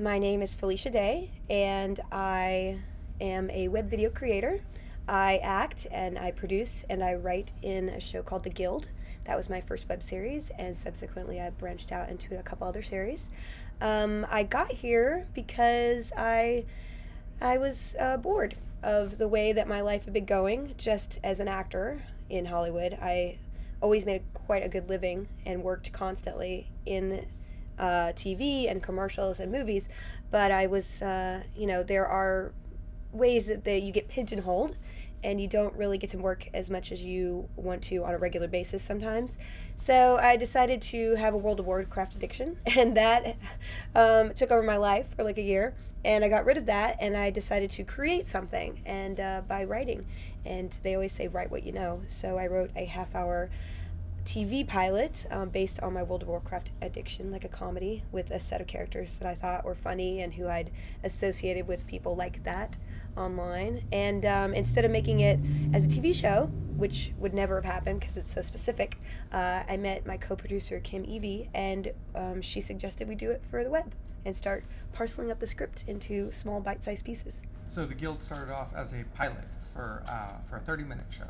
My name is Felicia Day, and I am a web video creator. I act, and I produce, and I write in a show called The Guild. That was my first web series, and subsequently I branched out into a couple other series. I got here because I was bored of the way that my life had been going just as an actor in Hollywood. I always made quite a good living and worked constantly in TV and commercials and movies, but I was, you know, there are ways that you get pigeonholed and you don't really get to work as much as you want to on a regular basis sometimes. So I decided to have a World of Warcraft addiction, and that took over my life for like a year, and I got rid of that, and I decided to create something, and by writing. And they always say write what you know, so I wrote a half-hour TV pilot based on my World of Warcraft addiction, like a comedy with a set of characters that I thought were funny and who I'd associated with people like that online. And instead of making it as a TV show, which would never have happened because it's so specific, I met my co-producer Kim Evie, and she suggested we do it for the web and start parceling up the script into small bite-sized pieces. So The Guild started off as a pilot for a 30-minute show.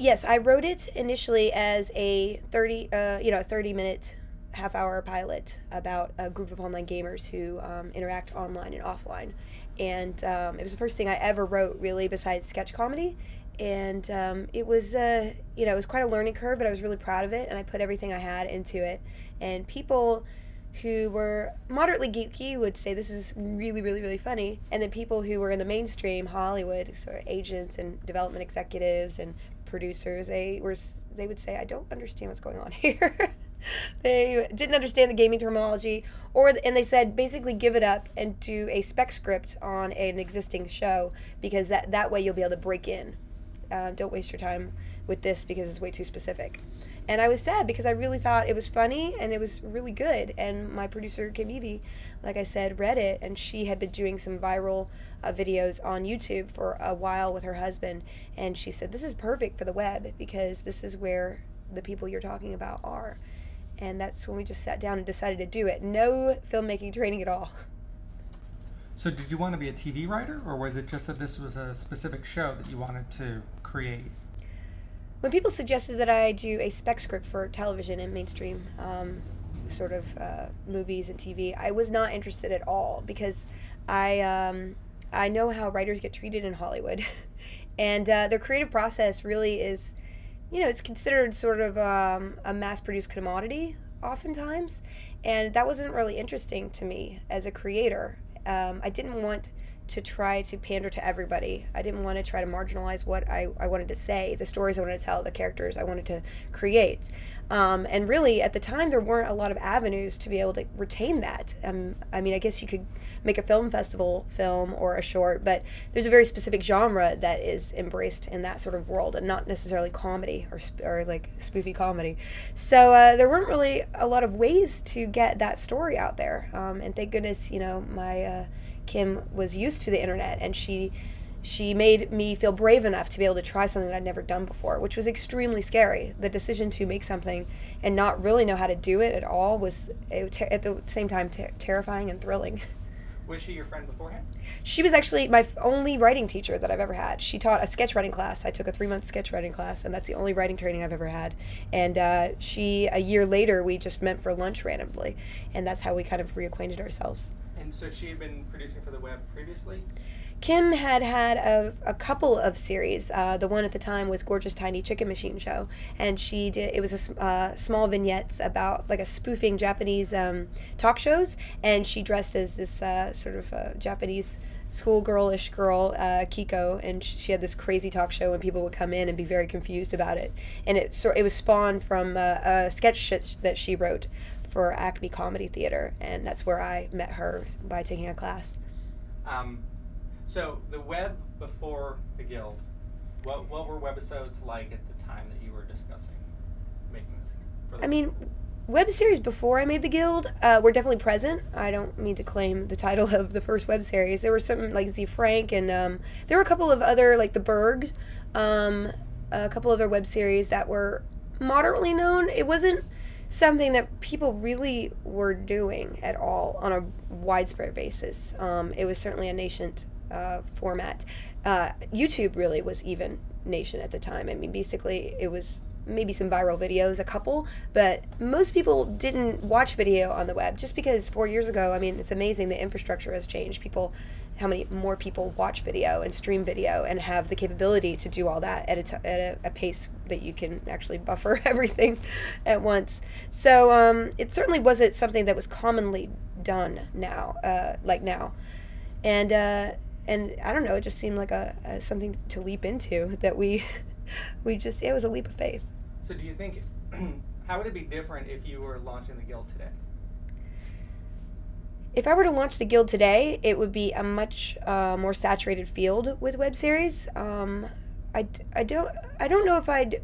Yes, I wrote it initially as a 30-minute, half-hour pilot about a group of online gamers who interact online and offline. And it was the first thing I ever wrote, really, besides sketch comedy. And it was, you know, it was quite a learning curve, but I was really proud of it, and I put everything I had into it. And people who were moderately geeky would say this is really, really, really funny. And then people who were in the mainstream Hollywood, sort of agents and development executives and producers, they would say, I don't understand what's going on here. They didn't understand the gaming terminology, and they said basically give it up and do a spec script on an existing show, because that way you'll be able to break in. Don't waste your time with this because it's way too specific. And I was sad because I really thought it was funny and it was really good. And my producer, Kim Evie, like I said, read it, and she had been doing some viral videos on YouTube for a while with her husband. And she said, this is perfect for the web because this is where the people you're talking about are. And that's when we just sat down and decided to do it. No filmmaking training at all. So did you want to be a TV writer, or was it just that this was a specific show that you wanted to create? When people suggested that I do a spec script for television and mainstream sort of movies and TV, I was not interested at all, because I know how writers get treated in Hollywood, and their creative process really is, you know, it's considered sort of a mass-produced commodity oftentimes, and that wasn't really interesting to me as a creator. I didn't want to try to pander to everybody. I didn't want to try to marginalize what I wanted to say, the stories I wanted to tell, the characters I wanted to create. And really, at the time, there weren't a lot of avenues to be able to retain that. I mean, I guess you could make a film festival film or a short, but there's a very specific genre that is embraced in that sort of world, and not necessarily comedy or like spoofy comedy. So there weren't really a lot of ways to get that story out there. And thank goodness, you know, my Kim was used to the internet, and she made me feel brave enough to be able to try something that I'd never done before, which was extremely scary. The decision to make something and not really know how to do it at all was, at the same time, terrifying and thrilling. Was she your friend beforehand? She was actually my only writing teacher that I've ever had. She taught a sketch writing class. I took a 3-month sketch writing class, and that's the only writing training I've ever had. And a year later, we just met for lunch randomly, and that's how we kind of reacquainted ourselves. And so she had been producing for the web previously? Kim had had a couple of series. The one at the time was Gorgeous Tiny Chicken Machine Show, and she did. It was a small vignettes about like a spoofing Japanese talk shows, and she dressed as this sort of Japanese schoolgirlish girl, Kiko, and she had this crazy talk show, and people would come in and be very confused about it. And it was spawned from a sketch that she wrote for Acme Comedy Theater, and that's where I met her by taking a class. So the web before The Guild, what were webisodes like at the time that you were discussing making this? I mean, web series before I made The Guild were definitely present. I don't mean to claim the title of the first web series. There were some like Z Frank, and there were a couple of other, like the Berg, a couple other web series that were moderately known. It wasn't something that people really were doing at all on a widespread basis. It was certainly a nascent format. YouTube really was even nascent at the time. I mean, basically it was maybe some viral videos, a couple, but most people didn't watch video on the web just because 4 years ago, I mean, it's amazing the infrastructure has changed. People, how many more people watch video and stream video and have the capability to do all that at a pace that you can actually buffer everything at once. So it certainly wasn't something that was commonly done now, like now. And I don't know, it just seemed like a something to leap into that we just, it was a leap of faith. So do you think, how would it be different if you were launching the Guild today? If I were to launch the Guild today, it would be a much more saturated field with web series. I don't know if I'd,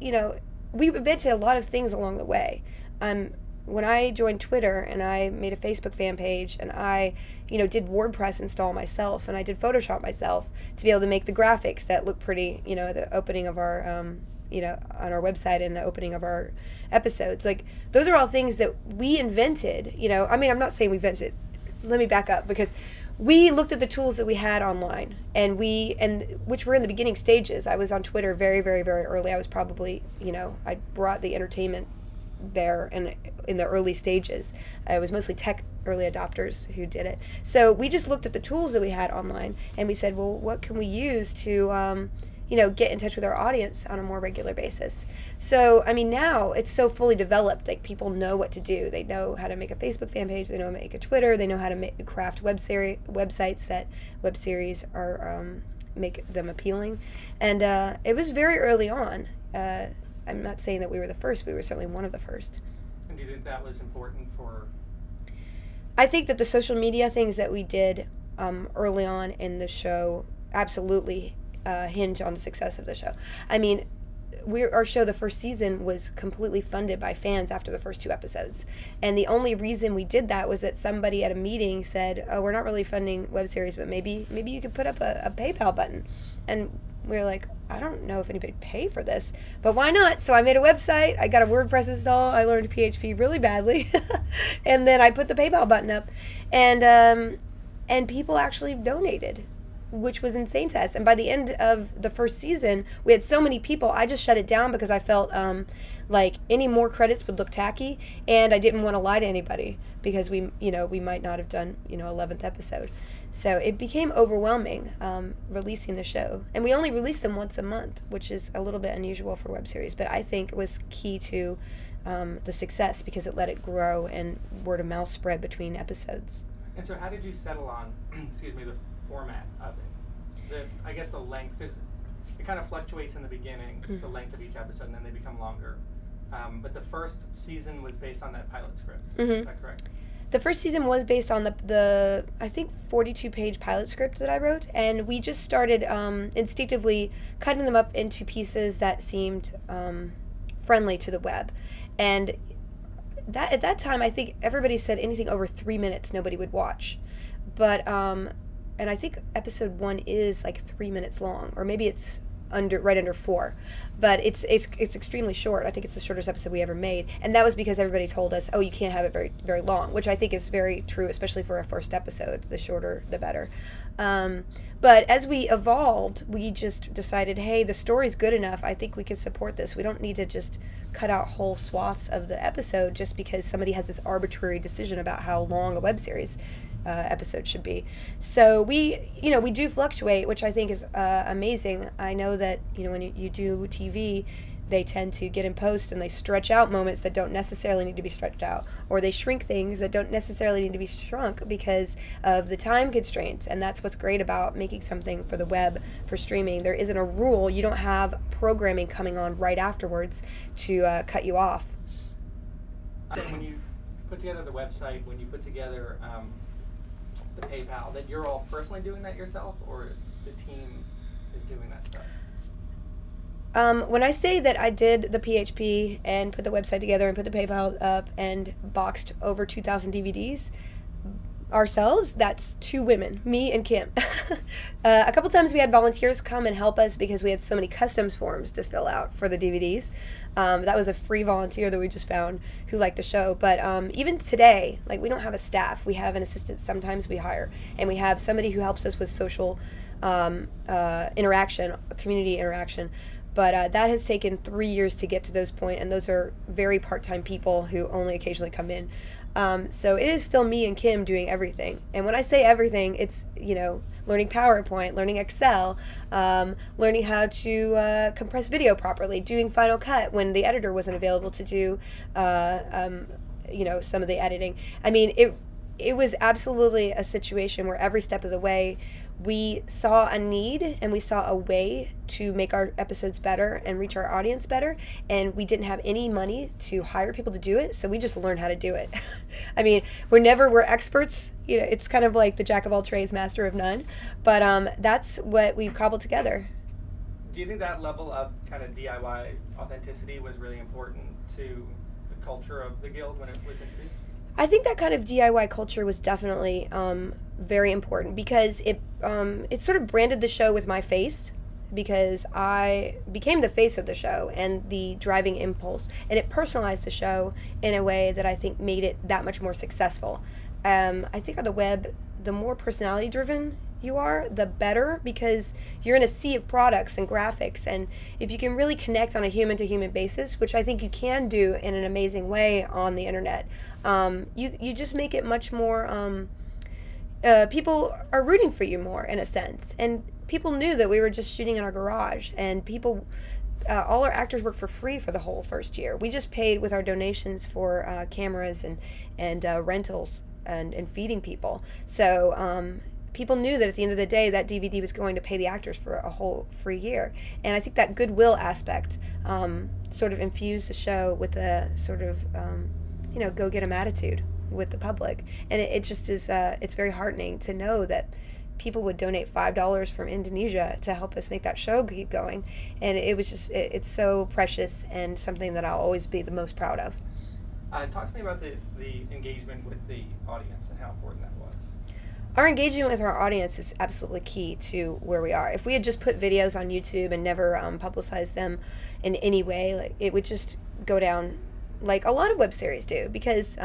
you know, we've invented a lot of things along the way. When I joined Twitter and I made a Facebook fan page and I, you know, did WordPress install myself and I did Photoshop myself to be able to make the graphics that look pretty, you know, the opening of our, you know, on our website and the opening of our episodes. Like, those are all things that we invented, you know. I mean, I'm not saying we invented. Let me back up, because we looked at the tools that we had online, and which were in the beginning stages. I was on Twitter very, very, very early. I was probably, you know, I brought the entertainment there and in the early stages. It was mostly tech early adopters who did it. So we just looked at the tools that we had online and we said, well, what can we use to, you know, get in touch with our audience on a more regular basis? So, I mean, now it's so fully developed, like people know what to do. They know how to make a Facebook fan page, they know how to make a Twitter, they know how to craft websites that web series are, make them appealing. And it was very early on. I'm not saying that we were the first, we were certainly one of the first. And do you think that was important for? I think that the social media things that we did early on in the show absolutely hinge on the success of the show. I mean, our show, the first season, was completely funded by fans after the first two episodes. And the only reason we did that was that somebody at a meeting said, oh, we're not really funding web series, but maybe you could put up a PayPal button. And we were like, I don't know if anybody paid for this, but why not? So I made a website, I got a WordPress install, I learned PHP really badly, and then I put the PayPal button up, and people actually donated, which was insane to us. And by the end of the first season, we had so many people, I just shut it down because I felt like any more credits would look tacky, and I didn't want to lie to anybody because we might not have done, you know, 11th episode. So it became overwhelming releasing the show. And we only released them once a month, which is a little bit unusual for web series, but I think it was key to the success because it let it grow and word of mouth spread between episodes. And so how did you settle on, excuse me, the format of it? I guess the length, because it kind of fluctuates in the beginning, the length of each episode, and then they become longer. But the first season was based on that pilot script, is that correct? The first season was based on the I think 42-page pilot script that I wrote, and we just started instinctively cutting them up into pieces that seemed friendly to the web. And that at that time, I think everybody said anything over 3 minutes nobody would watch, but and I think episode 1 is like 3 minutes long, or maybe it's right under 4, but it's extremely short. I think it's the shortest episode we ever made, and that was because everybody told us, oh, you can't have it very, very long, which I think is very true, especially for our first episode. The shorter, the better. But as we evolved, we just decided, hey, the story's good enough. I think we can support this. We don't need to just cut out whole swaths of the episode just because somebody has this arbitrary decision about how long a web series episode should be. So we, you know, we do fluctuate, which I think is amazing. I know that, you know, when you do TV, they tend to get in post and they stretch out moments that don't necessarily need to be stretched out, or they shrink things that don't necessarily need to be shrunk because of the time constraints. And that's what's great about making something for the web, for streaming. There isn't a rule. You don't have programming coming on right afterwards to cut you off. When you put together the website, when you put together the PayPal, that you're all personally doing that yourself, or the team is doing that stuff? When I say that I did the PHP and put the website together and put the PayPal up and boxed over 2,000 DVDs, ourselves, that's two women, me and Kim. A couple times we had volunteers come and help us because we had so many customs forms to fill out for the DVDs. That was a free volunteer that we just found who liked the show. But even today, like, we don't have a staff. We have an assistant sometimes we hire, and we have somebody who helps us with social interaction, community interaction. But that has taken 3 years to get to those point, and those are very part-time people who only occasionally come in. So it is still me and Kim doing everything. And when I say everything, it's, you know, learning PowerPoint, learning Excel, learning how to compress video properly, doing Final Cut when the editor wasn't available to do, you know, some of the editing. I mean, it was absolutely a situation where every step of the way, we saw a need and we saw a way to make our episodes better and reach our audience better, and we didn't have any money to hire people to do it, so we just learned how to do it. I mean, we're experts, you know, it's kind of like the jack of all trades, master of none, but that's what we've cobbled together. Do you think that level of kind of DIY authenticity was really important to the culture of the Guild when it was introduced? I think that kind of DIY culture was definitely very important because it sort of branded the show with my face, because I became the face of the show and the driving impulse, and it personalized the show in a way that I think made it that much more successful. I think on the web, the more personality driven you are, the better, because you're in a sea of products and graphics, and if you can really connect on a human-to-human basis, which I think you can do in an amazing way on the internet, you just make it much more, people are rooting for you more in a sense. And people knew that we were just shooting in our garage, and people, all our actors worked for free for the whole first year. We just paid with our donations for cameras and rentals and feeding people. So people knew that at the end of the day, that DVD was going to pay the actors for a whole free year. And I think that goodwill aspect sort of infused the show with a sort of, you know, go-get-em attitude with the public. And it just is, it's very heartening to know that people would donate $5 from Indonesia to help us make that show keep going. And it was just, it's so precious and something that I'll always be the most proud of. Talk to me about the engagement with the audience and how important that was. Our engagement with our audience is absolutely key to where we are. If we had just put videos on YouTube and never publicized them in any way, like, it would just go down like a lot of web series do, because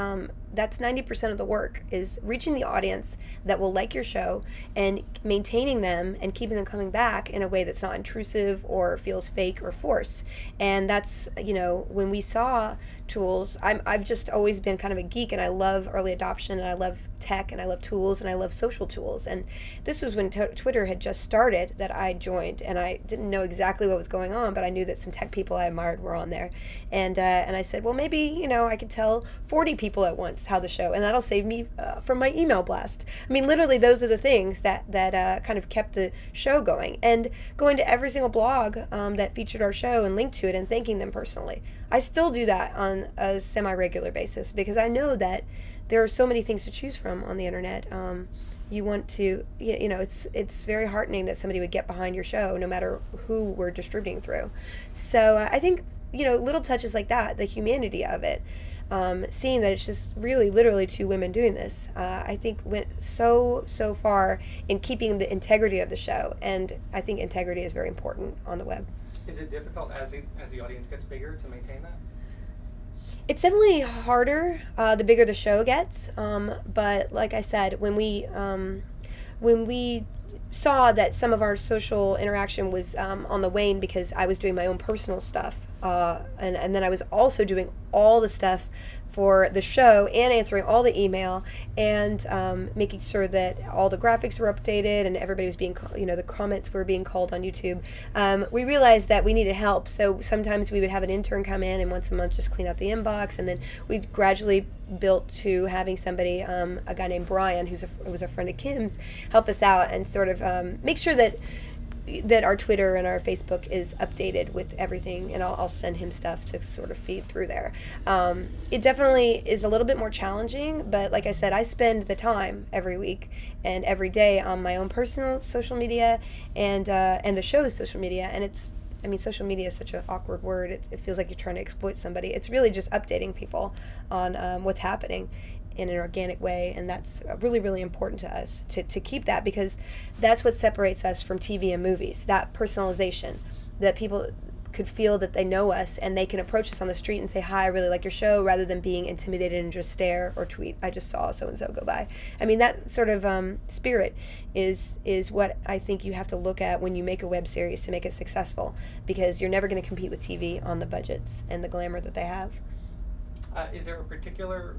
that's 90% of the work is reaching the audience that will like your show and maintaining them and keeping them coming back in a way that's not intrusive or feels fake or forced. And that's, you know, when we saw tools, I've just always been kind of a geek, and I love early adoption, and I love tech, and I love tools, and I love social tools. And this was when Twitter had just started that I joined, and I didn't know exactly what was going on, but I knew that some tech people I admired were on there. And I said, well, maybe, you know, I could tell 40 people at once how the show, and that'll save me from my email blast. I mean, literally, those are the things that kind of kept the show going. And going to every single blog that featured our show and linked to it and thanking them personally. I still do that on a semi-regular basis, because I know that there are so many things to choose from on the internet. You want to, you know, it's very heartening that somebody would get behind your show, no matter who we're distributing through. So I think, you know, little touches like that, the humanity of it. Seeing that it's just really literally two women doing this, I think went so far in keeping the integrity of the show, and I think integrity is very important on the web. Is it difficult as the audience gets bigger to maintain that? It's definitely harder the bigger the show gets, but like I said, when we saw that some of our social interaction was on the wane, because I was doing my own personal stuff, and then I was also doing all the stuff for the show and answering all the email and making sure that all the graphics were updated and everybody was being, you know, the comments were being called on YouTube. We realized that we needed help, so sometimes we would have an intern come in and once a month just clean out the inbox, and then we'd gradually built to having somebody, a guy named Brian, who was a friend of Kim's, help us out and sort of make sure that our Twitter and our Facebook is updated with everything, and I'll send him stuff to sort of feed through there. It definitely is a little bit more challenging, but like I said, I spend the time every week and every day on my own personal social media and the show's social media, and it's, I mean, social media is such an awkward word. It feels like you're trying to exploit somebody. It's really just updating people on what's happening. in an organic way, and that's really, really important to us to keep that, because that's what separates us from TV and movies, that personalization, that people could feel that they know us and they can approach us on the street and say, hi, I really like your show, rather than being intimidated and just stare or tweet, I just saw so-and-so go by. I mean, that sort of spirit is what I think you have to look at when you make a web series to make it successful, because you're never going to compete with TV on the budgets and the glamour that they have. Is there a particular,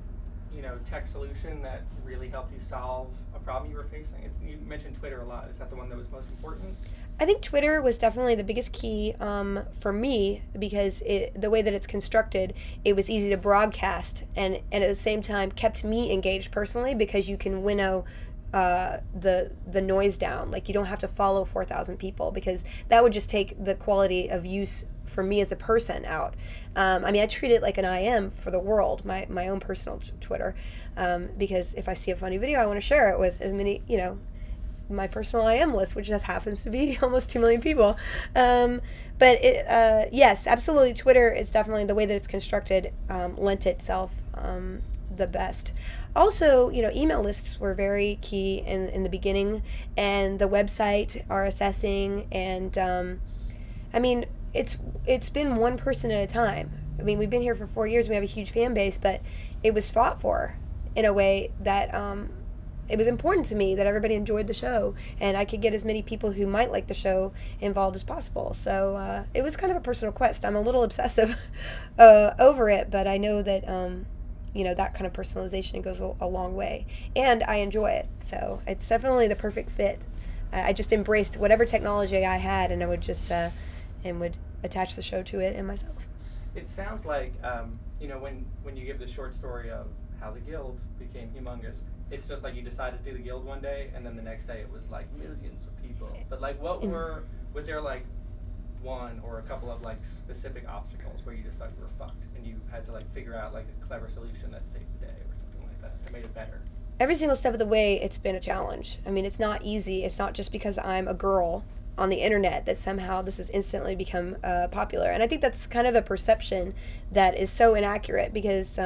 you know, tech solution that really helped you solve a problem you were facing? You mentioned Twitter a lot. Is that the one that was most important? I think Twitter was definitely the biggest key for me, because the way that it's constructed, it was easy to broadcast and at the same time kept me engaged personally, because you can winnow the noise down. Like, you don't have to follow 4,000 people, because that would just take the quality of use for me as a person out. I mean, I treat it like an IM for the world, my own personal Twitter, because if I see a funny video, I want to share it with as many, you know, my personal IM list, which just happens to be almost 2 million people. But it, yes, absolutely, Twitter is definitely, the way that it's constructed, lent itself the best. Also, you know, email lists were very key in the beginning, and the website, RSSing, and I mean, it's been one person at a time. I mean, we've been here for 4 years, we have a huge fan base, but it was fought for in a way that it was important to me that everybody enjoyed the show, and I could get as many people who might like the show involved as possible. So it was kind of a personal quest. I'm a little obsessive over it, but I know that you know, that kind of personalization goes a long way, and I enjoy it, so it's definitely the perfect fit. I just embraced whatever technology I had, and I would just and would attach the show to it and myself. It sounds like, you know, when you give the short story of how the Guild became humongous, it's just like you decided to do the Guild one day, and then the next day it was like millions of people. But like, was there like one or a couple of like specific obstacles where you just thought you were fucked and you had to like figure out like a clever solution that saved the day or something like that, that made it better? Every single step of the way, it's been a challenge. I mean, it's not easy. It's not just because I'm a girl on the internet that somehow this has instantly become popular. And I think that's kind of a perception that is so inaccurate, because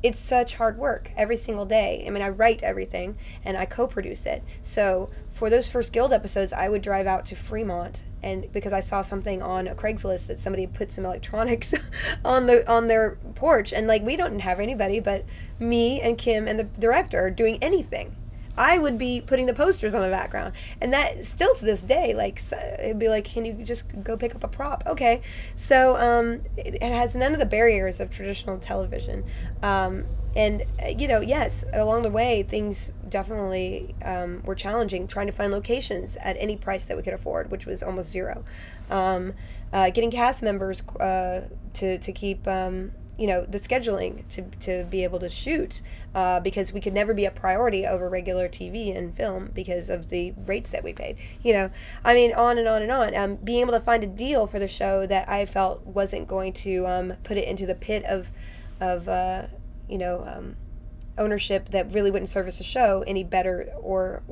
it's such hard work every single day. I mean, I write everything and I co-produce it. So for those first Guild episodes, I would drive out to Fremont, and because I saw something on a Craigslist that somebody put some electronics on their porch, and like, we don't have anybody but me and Kim and the director doing anything. I would be putting the posters on the background, and that still to this day, like, it'd be like, can you just go pick up a prop? Okay, so it has none of the barriers of traditional television, and you know, yes, along the way things definitely were challenging, trying to find locations at any price that we could afford, which was almost zero, getting cast members to keep. You know, the scheduling to be able to shoot, because we could never be a priority over regular TV and film because of the rates that we paid. You know, I mean, on and on and on. Being able to find a deal for the show that I felt wasn't going to put it into the pit of you know, ownership that really wouldn't service the show any better, or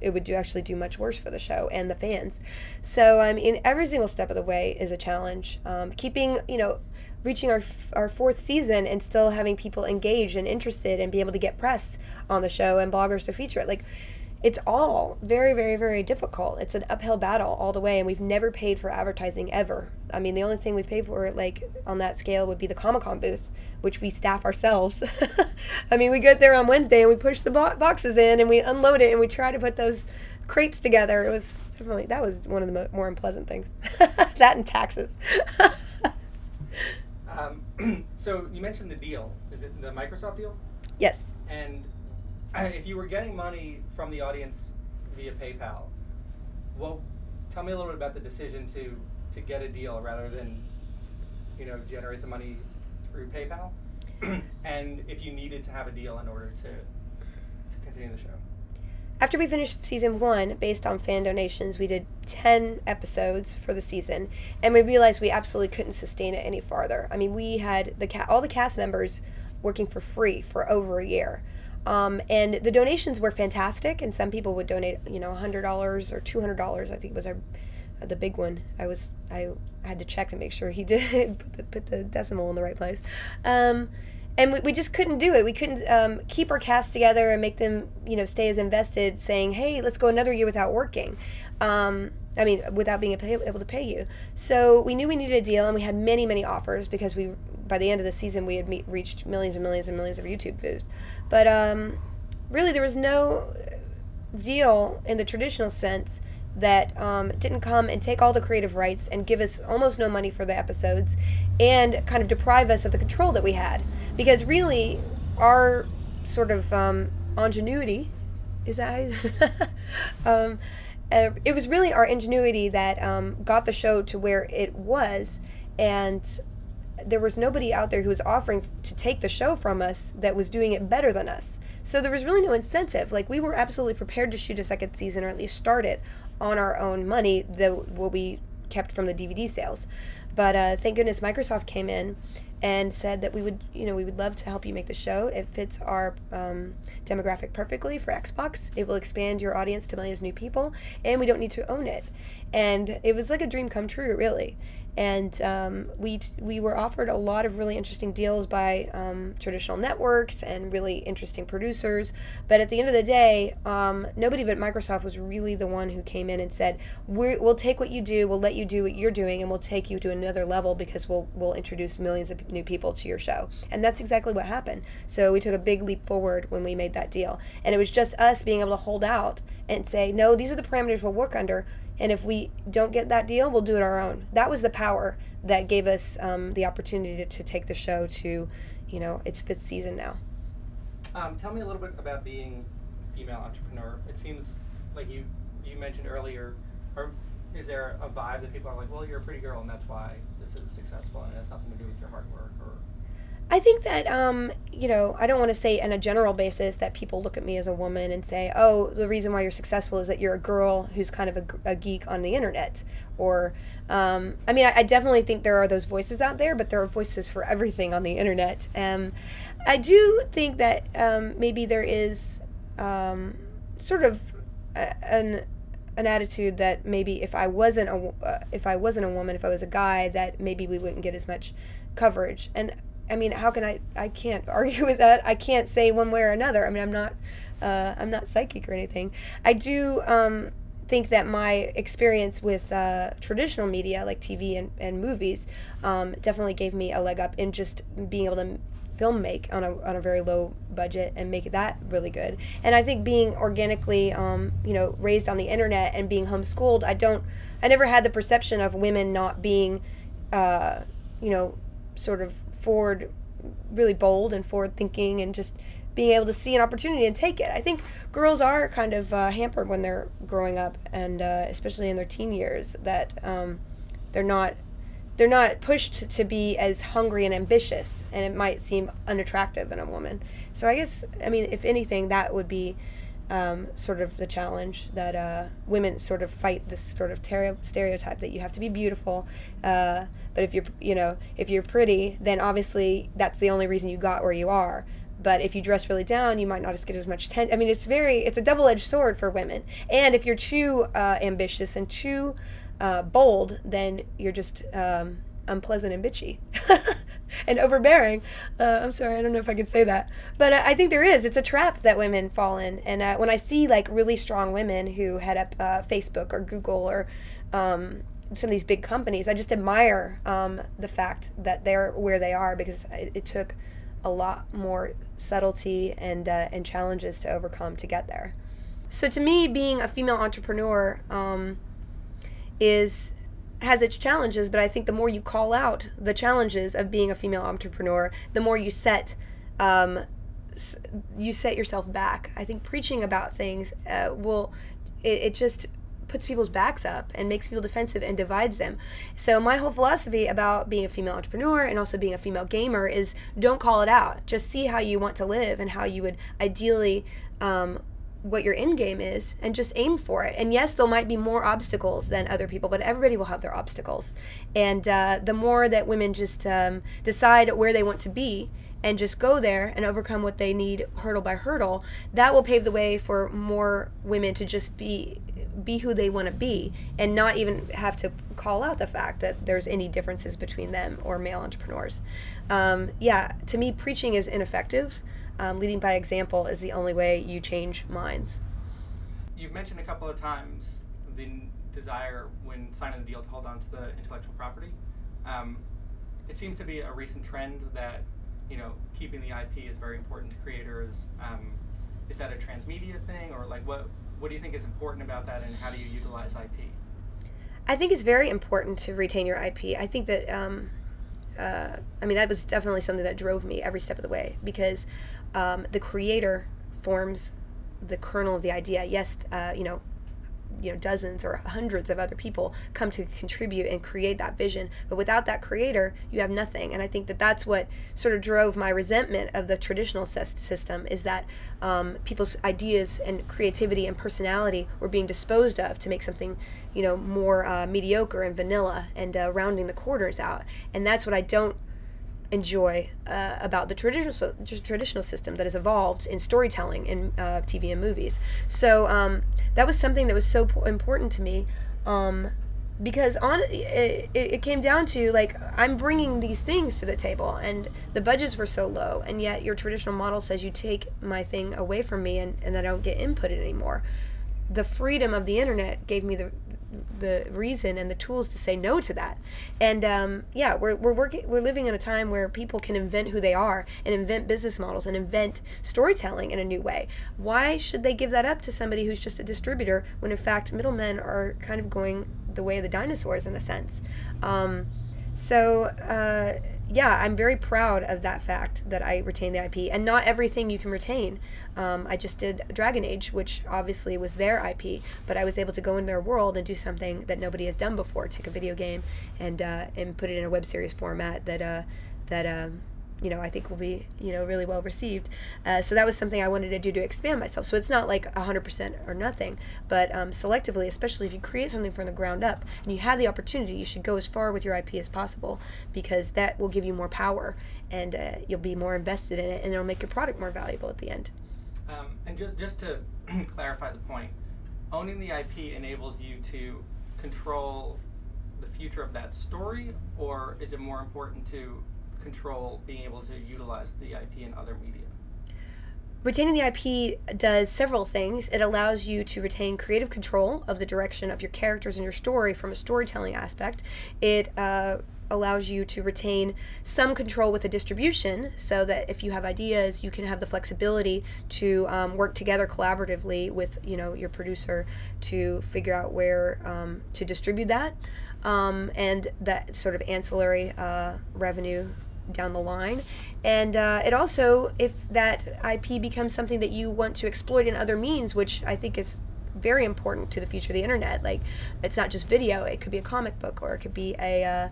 it would actually do much worse for the show and the fans. So I mean, every single step of the way is a challenge. Keeping, you know, reaching our fourth season and still having people engaged and interested and be able to get press on the show and bloggers to feature it. Like, it's all very, very, very difficult. It's an uphill battle all the way, and we've never paid for advertising ever. I mean, the only thing we've paid for, like, on that scale would be the Comic-Con booth, which we staff ourselves. I mean, we get there on Wednesday and we push the boxes in and we unload it and we try to put those crates together. It was definitely, that was one of the more unpleasant things. That and taxes. So you mentioned the deal. Is it the Microsoft deal? Yes. And if you were getting money from the audience via PayPal, well, tell me a little bit about the decision to get a deal rather than, you know, generate the money through PayPal, and if you needed to have a deal in order to continue the show. After we finished season one, based on fan donations, we did 10 episodes for the season, and we realized we absolutely couldn't sustain it any farther. I mean, we had all the cast members working for free for over a year. And the donations were fantastic, and some people would donate, you know, $100 or $200. I think was the big one. I had to check to make sure he did put the decimal in the right place. And we just couldn't do it. We couldn't keep our cast together and make them, you know, stay as invested, saying, hey, let's go another year without working. I mean, without being able to pay you. So we knew we needed a deal, and we had many, many offers because we, by the end of the season, we had reached millions and millions and millions of YouTube views. But really, there was no deal in the traditional sense that didn't come and take all the creative rights and give us almost no money for the episodes and kind of deprive us of the control that we had. Because really, our sort of ingenuity, is that how you, it was really our ingenuity that got the show to where it was, and there was nobody out there who was offering to take the show from us that was doing it better than us. So there was really no incentive. Like, we were absolutely prepared to shoot a second season, or at least start it, on our own money, though what we kept from the DVD sales. But thank goodness Microsoft came in and said that we would, you know, we would love to help you make the show. It fits our demographic perfectly for Xbox. It will expand your audience to millions of new people, and we don't need to own it. And it was like a dream come true, really. And we were offered a lot of really interesting deals by traditional networks and really interesting producers. But at the end of the day, nobody but Microsoft was really the one who came in and said, we'll take what you do, we'll let you do what you're doing, and we'll take you to another level because we'll introduce millions of new people to your show. And that's exactly what happened. So we took a big leap forward when we made that deal. And it was just us being able to hold out and say, no, these are the parameters we'll work under. And if we don't get that deal, we'll do it our own. That was the power that gave us the opportunity to take the show to, you know, its 5th season now. Tell me a little bit about being a female entrepreneur. It seems like you mentioned earlier, or is there a vibe that people are like, well, you're a pretty girl, and that's why this is successful, and it has nothing to do with your hard work? Or I think that, you know, I don't want to say on a general basis that people look at me as a woman and say, oh, the reason why you're successful is that you're a girl who's kind of a geek on the internet. Or, I mean, I definitely think there are those voices out there, but there are voices for everything on the internet. I do think that maybe there is sort of an attitude that maybe if I wasn't a woman, if I was a guy, that maybe we wouldn't get as much coverage. And I mean, how can I can't argue with that. I can't say one way or another. I mean, I'm not psychic or anything. I do think that my experience with traditional media, like TV and movies, definitely gave me a leg up in just being able to film make on a very low budget and make that really good. And I think being organically, you know, raised on the internet and being homeschooled, I never had the perception of women not being, you know, sort of forward, really bold and forward thinking, and just being able to see an opportunity and take it. I think girls are kind of hampered when they're growing up, and especially in their teen years, that they're not pushed to be as hungry and ambitious, and it might seem unattractive in a woman. So I guess, I mean, if anything, that would be sort of the challenge, that women sort of fight this sort of stereotype that you have to be beautiful, but if you're, you know, if you're pretty, then obviously that's the only reason you got where you are. But if you dress really down, you might not get as much attention. I mean, it's a double-edged sword for women. And if you're too ambitious and too bold, then you're just unpleasant and bitchy and overbearing. I'm sorry, I don't know if I can say that. But I think it's a trap that women fall in. And when I see, like, really strong women who head up Facebook or Google or some of these big companies, I just admire the fact that they're where they are, because it took a lot more subtlety and challenges to overcome to get there. So to me, being a female entrepreneur has its challenges, but I think the more you call out the challenges of being a female entrepreneur, the more you set yourself back. I think preaching about things it just puts people's backs up and makes people defensive and divides them. So my whole philosophy about being a female entrepreneur and also being a female gamer is, don't call it out. Just see how you want to live and how you would ideally, what your end game is, and just aim for it. And yes, there might be more obstacles than other people, but everybody will have their obstacles. And the more that women just decide where they want to be and just go there and overcome what they need hurdle by hurdle, that will pave the way for more women to just be be who they want to be and not even have to call out the fact that there's any differences between them or male entrepreneurs. Yeah, to me, preaching is ineffective. Leading by example is the only way you change minds. You've mentioned a couple of times the desire when signing the deal to hold on to the intellectual property. It seems to be a recent trend that, you know, keeping the IP is very important to creators. Is that a transmedia thing, or like what do you think is important about that, and how do you utilize IP? I think it's very important to retain your IP. I think that, I mean, that was definitely something that drove me every step of the way, because the creator forms the kernel of the idea. Yes, you know, dozens or hundreds of other people come to contribute and create that vision, but without that creator, you have nothing. And I think that that's what sort of drove my resentment of the traditional system, is that people's ideas and creativity and personality were being disposed of to make something, you know, more mediocre and vanilla and rounding the corners out. And that's what I don't enjoy about the traditional system that has evolved in storytelling in TV and movies. So that was something that was so important to me, because it came down to, like, I'm bringing these things to the table and the budgets were so low, and yet your traditional model says you take my thing away from me and I don't get inputted anymore. The freedom of the internet gave me the reason and the tools to say no to that. And yeah, we're living in a time where people can invent who they are and invent business models and invent storytelling in a new way. Why should they give that up to somebody who's just a distributor, when in fact middlemen are kind of going the way of the dinosaurs in a sense? Yeah, I'm very proud of that fact that I retain the IP, and not everything you can retain. I just did Dragon Age, which obviously was their IP, but I was able to go in their world and do something that nobody has done before, take a video game and put it in a web series format that, you know, I think will be, you know, really well received. So that was something I wanted to do to expand myself. So it's not like 100% or nothing, but selectively, especially if you create something from the ground up and you have the opportunity, you should go as far with your IP as possible, because that will give you more power, and you'll be more invested in it, and it'll make your product more valuable at the end. And just to clarify the point, owning the IP enables you to control the future of that story, or is it more important to control being able to utilize the IP in other media? Retaining the IP does several things. It allows you to retain creative control of the direction of your characters and your story from a storytelling aspect. It allows you to retain some control with the distribution, so that if you have ideas, you can have the flexibility to work together collaboratively with, you know, your producer to figure out where to distribute that, and that sort of ancillary revenue down the line. And it also, if that IP becomes something that you want to exploit in other means, which I think is very important to the future of the internet, like, it's not just video, it could be a comic book, or it could be a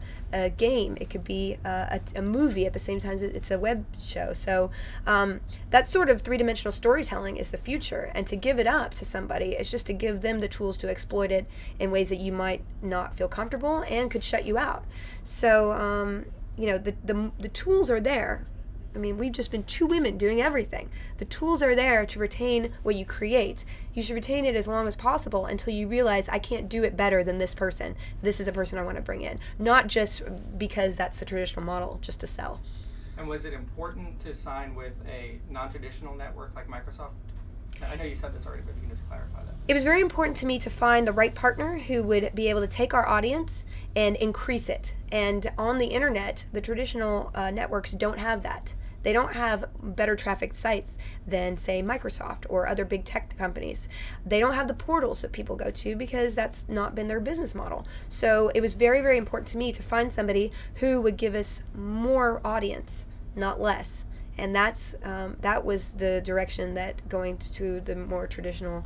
game, it could be a movie at the same time as it's a web show. So that sort of three-dimensional storytelling is the future, and to give it up to somebody is just to give them the tools to exploit it in ways that you might not feel comfortable and could shut you out. So you know, the tools are there. I mean, we've just been two women doing everything. The tools are there to retain what you create. You should retain it as long as possible until you realize, I can't do it better than this person. This is a person I want to bring in. Not just because that's the traditional model, just to sell. And was it important to sign with a non-traditional network like Microsoft? I know you said this already, but you can just clarify that. It was very important to me to find the right partner who would be able to take our audience and increase it. And on the internet, the traditional networks don't have that. They don't have better traffic sites than, say, Microsoft or other big tech companies. They don't have the portals that people go to, because that's not been their business model. So it was very, very important to me to find somebody who would give us more audience, not less. And that's that was the direction that going to the more traditional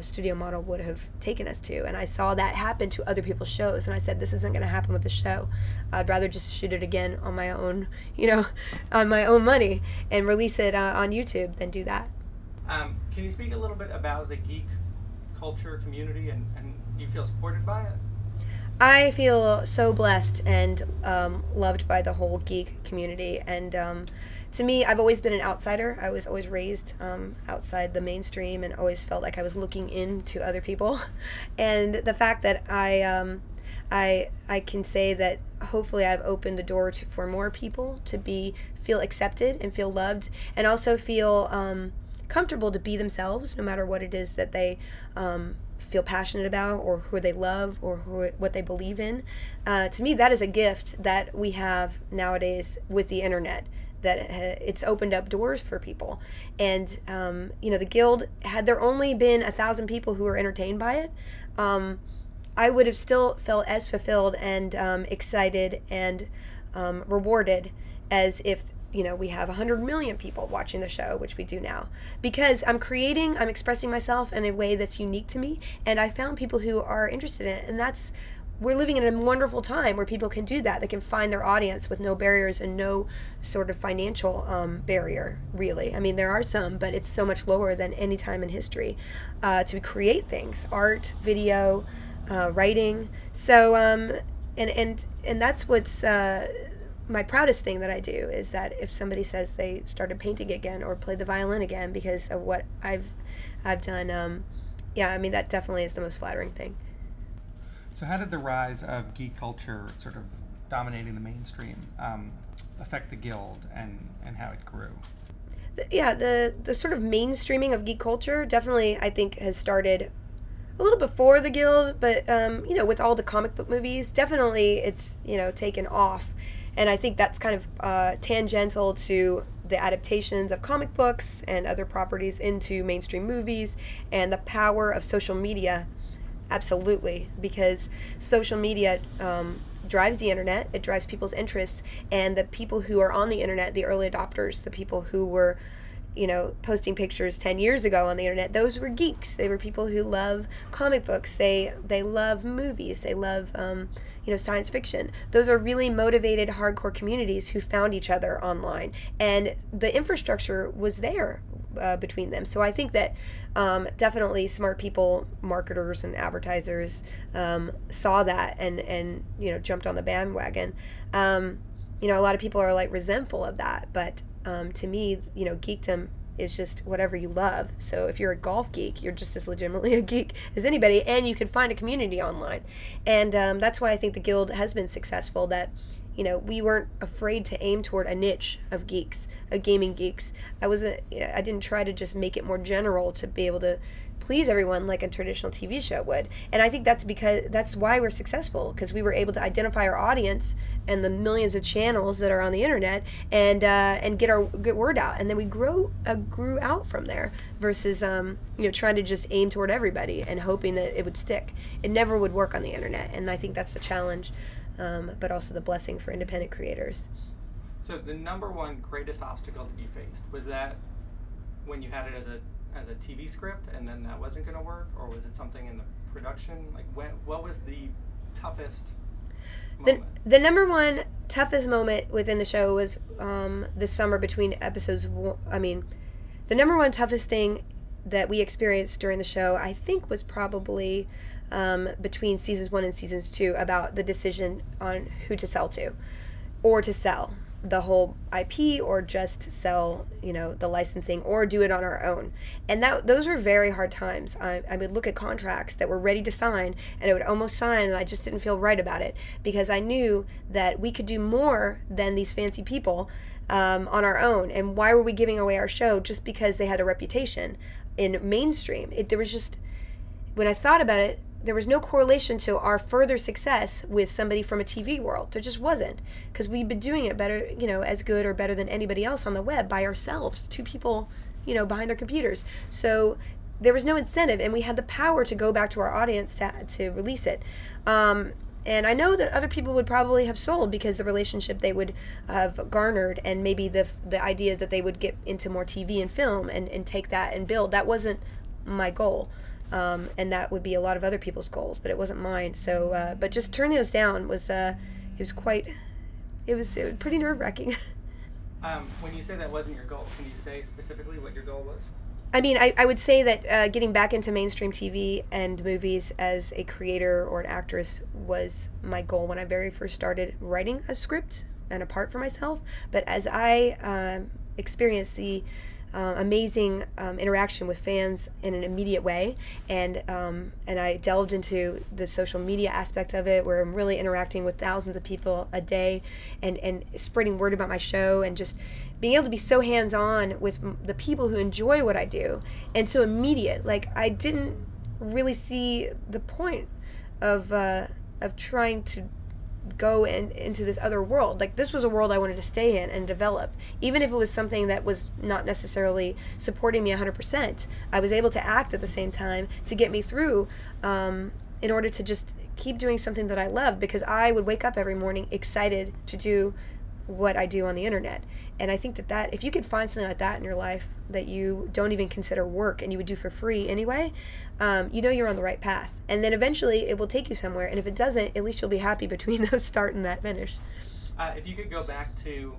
studio model would have taken us to. And I saw that happen to other people's shows, and I said, this isn't going to happen with the show. I'd rather just shoot it again on my own, you know, on my own money, and release it on YouTube than do that. Can you speak a little bit about the geek culture community, and do you feel supported by it? I feel so blessed and loved by the whole geek community. And to me, I've always been an outsider. I was always raised outside the mainstream and always felt like I was looking into other people. And the fact that I can say that hopefully I've opened the door to, for more people to feel accepted and feel loved, and also feel comfortable to be themselves, no matter what it is that they feel passionate about, or who they love, or what they believe in. To me, that is a gift that we have nowadays with the internet, that it's opened up doors for people. And you know, the Guild, had there only been 1,000 people who were entertained by it, I would have still felt as fulfilled and excited and rewarded as if, you know, we have 100 million people watching the show, which we do now, because I'm expressing myself in a way that's unique to me, and I found people who are interested in it. And that's, we're living in a wonderful time where people can do that. They can find their audience with no barriers and no sort of financial barrier, really. I mean, there are some, but it's so much lower than any time in history to create things, art, video, writing. So and that's what's my proudest thing that I do, is that if somebody says they started painting again or played the violin again because of what I've done, yeah, I mean, that definitely is the most flattering thing. So how did the rise of geek culture sort of dominating the mainstream affect the Guild and how it grew? Yeah, the sort of mainstreaming of geek culture definitely, I think, has started a little before the Guild, but you know, with all the comic book movies, definitely it's, you know, taken off. And I think that's kind of tangential to the adaptations of comic books and other properties into mainstream movies, and the power of social media, absolutely, because social media drives the internet, it drives people's interests, and the people who are on the internet, the early adopters, the people who were, you know, posting pictures 10 years ago on the internet, those were geeks. They were people who love comic books. They love movies. They love, you know, science fiction. Those are really motivated, hardcore communities who found each other online. And the infrastructure was there between them. So I think that definitely smart people, marketers and advertisers saw that and, you know, jumped on the bandwagon. You know, a lot of people are like resentful of that, but to me, you know, geekdom is just whatever you love. So if you're a golf geek, you're just as legitimately a geek as anybody, and you can find a community online. And that's why I think the Guild has been successful, that, you know, we weren't afraid to aim toward a niche of geeks, of gaming geeks. I didn't try to just make it more general to be able to please everyone like a traditional TV show would. And I think that's because that's why we're successful, because we were able to identify our audience and the millions of channels that are on the internet, and get word out, and then we grew out from there, versus you know, trying to just aim toward everybody and hoping that it would stick. It never would work on the internet, and I think that's the challenge, but also the blessing for independent creators. So the #1 greatest obstacle that you faced, was that when you had it as a TV script and then that wasn't going to work, or was it something in the production? Like, what was the toughest moment? The #1 toughest moment within the show was this summer between episodes. I mean, the #1 toughest thing that we experienced during the show, I think, was probably between seasons 1 and seasons 2, about the decision on who to sell to, or to sell the whole IP, or just sell, you know, the licensing, or do it on our own. And those were very hard times. I would look at contracts that were ready to sign, and I would almost sign, and I just didn't feel right about it, because I knew that we could do more than these fancy people on our own. And why were we giving away our show just because they had a reputation in mainstream? There was just, when I thought about it, there was no correlation to our further success with somebody from a TV world. There just wasn't, because we've been doing it better, you know, as good or better than anybody else on the web by ourselves, 2 people, you know, behind their computers. So there was no incentive, and we had the power to go back to our audience to release it. And I know that other people would probably have sold, because the relationship they would have garnered, and maybe the idea that they would get into more TV and film and take that and build. That wasn't my goal. And that would be a lot of other people's goals, but it wasn't mine. So, but just turning those down was, it was pretty nerve-wracking. When you say that wasn't your goal, can you say specifically what your goal was? I mean, I would say that getting back into mainstream TV and movies as a creator or an actress was my goal when I very first started writing a script and a part for myself. But as I experienced the amazing interaction with fans in an immediate way, and I delved into the social media aspect of it, where I'm really interacting with thousands of people a day, and spreading word about my show, and just being able to be so hands-on with the people who enjoy what I do, and so immediate. Like, I didn't really see the point of trying to go into this other world. Like, this was a world I wanted to stay in and develop, even if it was something that was not necessarily supporting me 100%. I was able to act at the same time to get me through, in order to just keep doing something that I love, because I would wake up every morning excited to do what I do on the internet. And I think that, if you could find something like that in your life that you don't even consider work and you would do for free anyway, you know you're on the right path. And then eventually it will take you somewhere. And if it doesn't, at least you'll be happy between those start and that finish. If you could go back to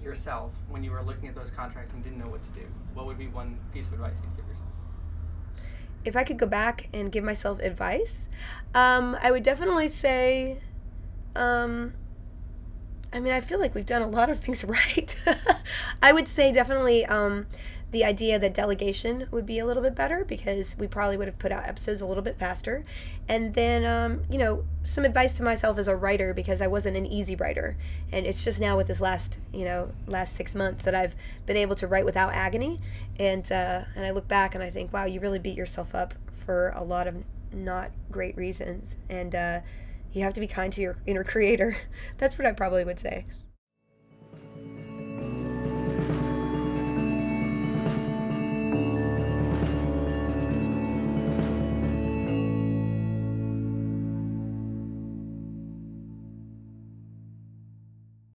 yourself when you were looking at those contracts and didn't know what to do, what would be one piece of advice you'd give yourself? If I could go back and give myself advice, I would definitely say, I mean, I feel like we've done a lot of things right. I would say definitely the idea that delegation would be a little bit better, because we probably would have put out episodes a little bit faster. And then, you know, some advice to myself as a writer, because I wasn't an easy writer. And it's just now with this last 6 months that I've been able to write without agony. And I look back and I think, wow, you really beat yourself up for a lot of not great reasons. And you have to be kind to your inner creator. That's what I probably would say.